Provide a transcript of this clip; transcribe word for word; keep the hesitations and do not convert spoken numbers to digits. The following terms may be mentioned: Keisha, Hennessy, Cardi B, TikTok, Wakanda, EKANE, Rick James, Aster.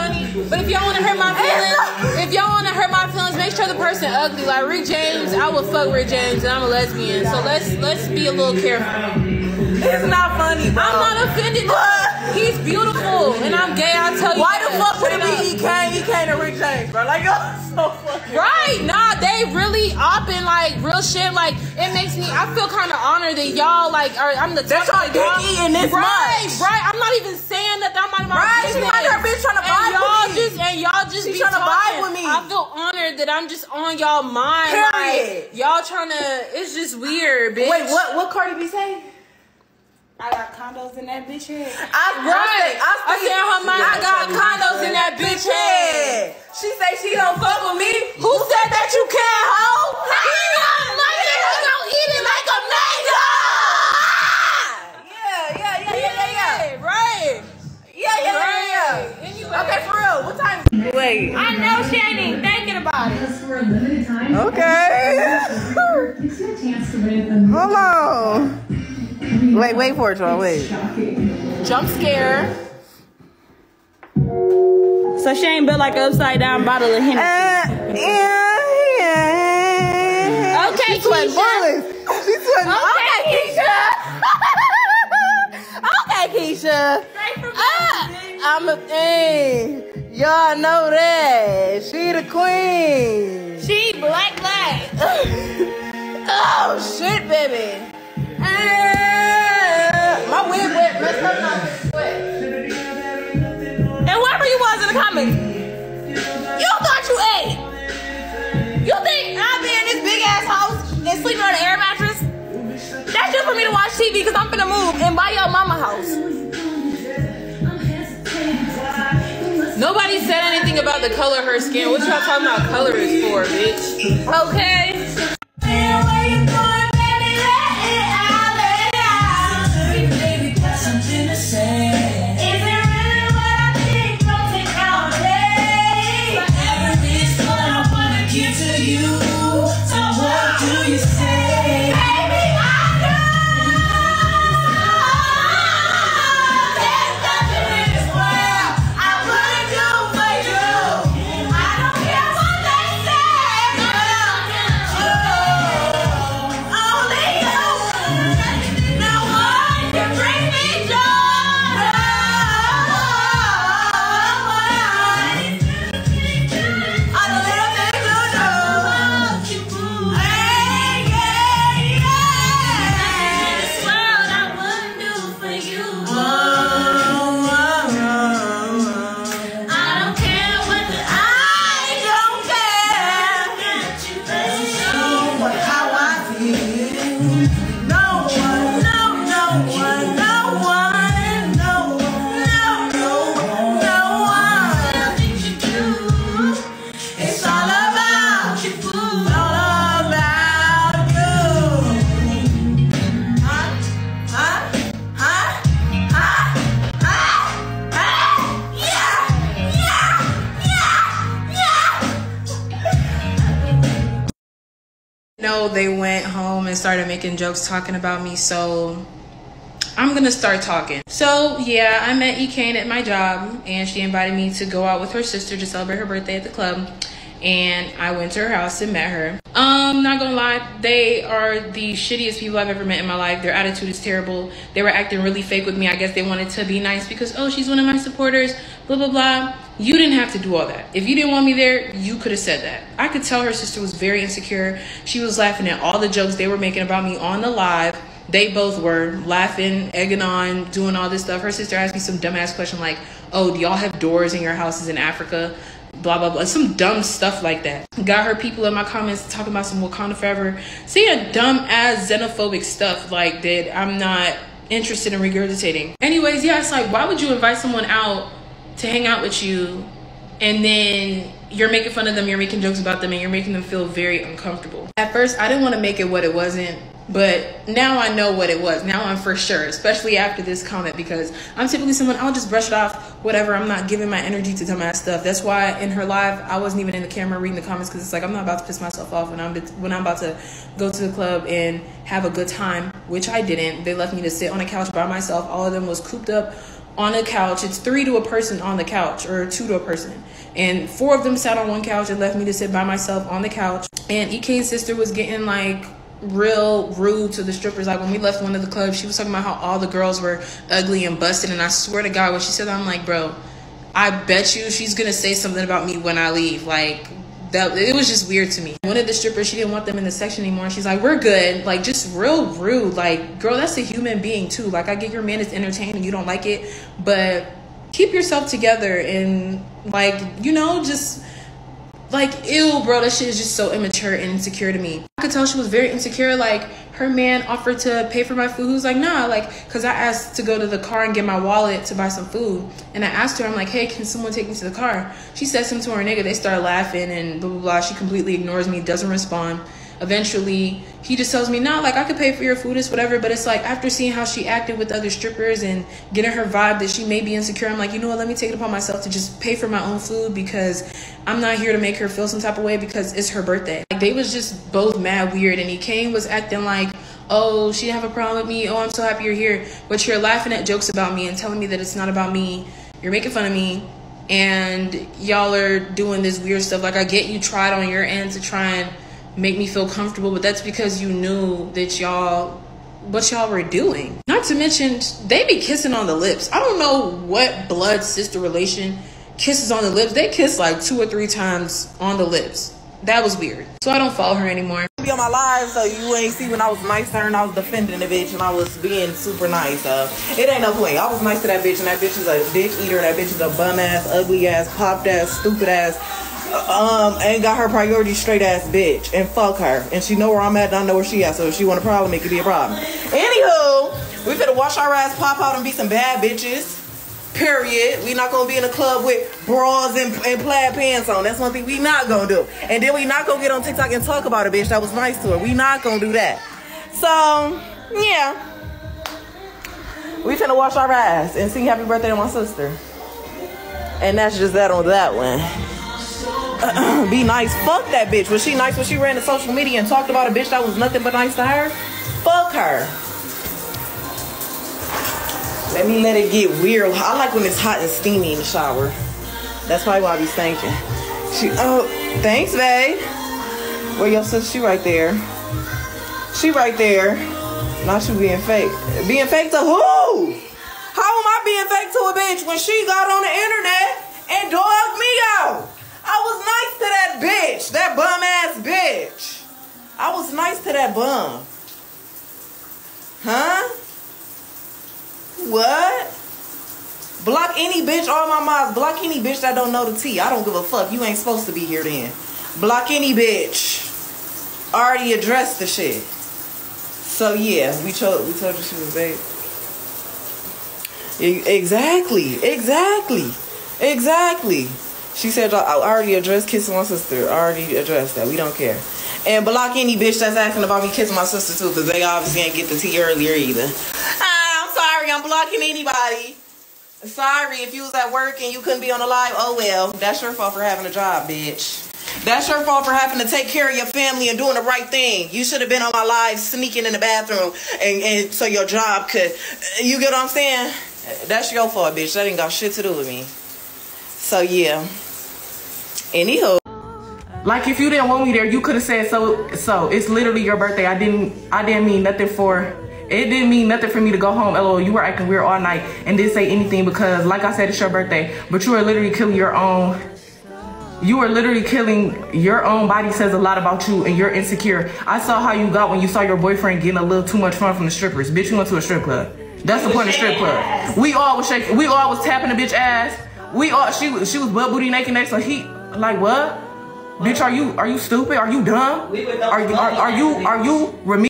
funny. But if y'all want to hurt my feelings, if y'all want to hurt my feelings, make sure the person ugly. Like Rick James, I would fuck Rick James, and I'm a lesbian. So let's let's be a little careful. It's not funny, bro. I'm not offended. What? He's beautiful, and I'm gay. I tell you. Why the fuck would it be E K, E K and Rick James, bro? Like y'all so fucking right. Funny. Nah, they really opping like real shit. Like it makes me. I feel kind of honored that y'all like. Are, I'm the top. That's y'all dick eating this right, much. Right, right. I'm not even saying that. I'm out of my right. Business. She might her bitch trying to vibe with me. Just, and y'all just she be trying talking. To vibe with me. I feel honored that I'm just on y'all mind. Period. Like, y'all trying to. It's just weird, bitch. Wait, what? What Cardi B say? I got condos in that bitch head. I right. I, I said her mind. I got condos in that bitch head. She say she don't fuck with me. Who said that you can't, hoe? I ain't my nigga gon' eat it like a nigga. Yeah, yeah, yeah, yeah, yeah. Right. Yeah, yeah, yeah, yeah. Anyway. Okay, for real. What time? Wait. I know she ain't even thinking about it. Okay. Hello. Wait, wait for it, y'all. Wait. Jump scare. So she ain't built like an upside down bottle of Hennessy. Uh, yeah, yeah. Okay, she's Keisha. Bullets. She's sweating. Okay, Keisha. Okay, Keisha. Straight from uh, I'm a thing. Y'all know that. She the queen. She black black. Oh shit, baby. My wig wet, my stuff not wet. And whoever you was in the comments, you thought you ate. You think I'll be in this big ass house and sleeping on an air mattress? That's just for me to watch T V because I'm finna move and buy your mama house. Nobody said anything about the color of her skin. What y'all talking about color is for, bitch? Okay. They went home and started making jokes talking about me, so I'm gonna start talking. So yeah, I met EKANE at my job and she invited me to go out with her sister to celebrate her birthday at the club, and I went to her house and met her. Um not gonna lie, they are the shittiest people I've ever met in my life. Their attitude is terrible. They were acting really fake with me. I guess they wanted to be nice because, oh, she's one of my supporters, blah blah blah. You didn't have to do all that. If you didn't want me there, you could have said that. I could tell her sister was very insecure. She was laughing at all the jokes they were making about me on the live. They both were laughing, egging on, doing all this stuff. Her sister asked me some dumbass question like, oh, do y'all have doors in your houses in Africa? Blah, blah, blah. Some dumb stuff like that. Got her people in my comments talking about some Wakanda forever. See, a dumbass xenophobic stuff like that I'm not interested in regurgitating. Anyways, yeah, it's like, why would you invite someone out to hang out with you and then you're making fun of them, you're making jokes about them, and you're making them feel very uncomfortable? At first I didn't want to make it what it wasn't, but now I know what it was. Now I'm for sure, especially after this comment, because I'm typically someone, I'll just brush it off, whatever. I'm not giving my energy to dumbass stuff. That's why in her live I wasn't even in the camera reading the comments, because it's like, I'm not about to piss myself off when I'm when I'm about to go to the club and have a good time, which I didn't. They left me to sit on a couch by myself. All of them was cooped up on a couch. It's three to a person on the couch, or two to a person. And four of them sat on one couch and left me to sit by myself on the couch. And Ekane's sister was getting like real rude to the strippers. Like when we left one of the clubs, she was talking about how all the girls were ugly and busted. And I swear to God, when she said that, I'm like, bro, I bet you she's gonna say something about me when I leave. Like, that it was just weird to me. One of the strippers, she didn't want them in the section anymore. She's like, we're good. Like, just real rude. Like, girl, that's a human being too. Like, I get your man is entertained and you don't like it, but keep yourself together. And like, you know, just like, ew, bro, that shit is just so immature and insecure to me. I could tell she was very insecure. Like, her man offered to pay for my food. He was like, nah, like, because I asked to go to the car and get my wallet to buy some food. And I asked her, I'm like, hey, can someone take me to the car? She said something to her nigga. They start laughing and blah, blah, blah. She completely ignores me, doesn't respond. Eventually, he just tells me, nah, like, I could pay for your food, it's whatever. But it's like, after seeing how she acted with other strippers and getting her vibe that she may be insecure, I'm like, you know what, let me take it upon myself to just pay for my own food, because I'm not here to make her feel some type of way, because it's her birthday. Like, they was just both mad weird. And Ekane was acting like, oh, she didn't have a problem with me, oh, I'm so happy you're here, but you're laughing at jokes about me and telling me that it's not about me. You're making fun of me. And y'all are doing this weird stuff. Like, I get you tried on your end to try and make me feel comfortable, but that's because you knew that y'all what y'all were doing. Not to mention, they be kissing on the lips. I don't know what blood sister relation kisses on the lips. They kiss like two or three times on the lips. That was weird. So I don't follow her anymore. Be on my live, so you ain't see when I was nice to her and I was defending the bitch and I was being super nice. Uh, it ain't no way. I was nice to that bitch, and that bitch is a bitch eater, and that bitch is a bum ass, ugly ass, popped ass, stupid ass. Um, ain't got her priorities straight ass bitch, and fuck her. And she know where I'm at and I know where she at, so if she want a problem, it could be a problem. Anywho, we better watch our ass pop out and be some bad bitches. Period. We not gonna be in a club with bras and, and plaid pants on. That's one thing we not gonna do. And then we not gonna get on TikTok and talk about a bitch that was nice to her. We not gonna do that. So, yeah. We finna wash our ass and sing happy birthday to my sister. And that's just that on that one. Be nice. Fuck that bitch. Was she nice when she ran to social media and talked about a bitch that was nothing but nice to her? Fuck her. Let me let it get weird. I like when it's hot and steamy in the shower. That's probably why I be thinking. She, oh, thanks, babe. Where your sister? She right there. She right there. Not you being fake. Being fake to who? How am I being fake to a bitch when she got on the internet and dogged me out? I was nice to that bitch, that bum ass bitch. I was nice to that bum. Huh? What? Block any bitch, all my moms, block any bitch that don't know the T. I don't give a fuck. You ain't supposed to be here then. Block any bitch. Already addressed the shit. So yeah, we told we told you she was babe. Exactly, exactly, exactly. She said, I already addressed kissing my sister. I already addressed that. We don't care. And block any bitch that's asking about me kissing my sister too, because they obviously ain't get the tea earlier either. Ah, I'm sorry. I'm blocking anybody. Sorry if you was at work and you couldn't be on the live. Oh, well. That's your fault for having a job, bitch. That's your fault for having to take care of your family and doing the right thing. You should have been on my live sneaking in the bathroom and, and so your job could. You get what I'm saying? That's your fault, bitch. That ain't got shit to do with me. So yeah. Anywho, like if you didn't want me there, you could have said so. So it's literally your birthday. I didn't. I didn't mean nothing for. It didn't mean nothing for me to go home. Lol. You were acting weird all night and didn't say anything because, like I said, it's your birthday. But you are literally killing your own. You are literally killing your own body. Says a lot about you and you're insecure. I saw how you got when you saw your boyfriend getting a little too much fun from the strippers. Bitch, you went to a strip club. That's the point of strip club. We all was shaking. We all was tapping the bitch ass. We all she was she was butt booty naked next. So he. Like what? What? Bitch, are you are you stupid? Are you dumb? Are you are, are you are you rem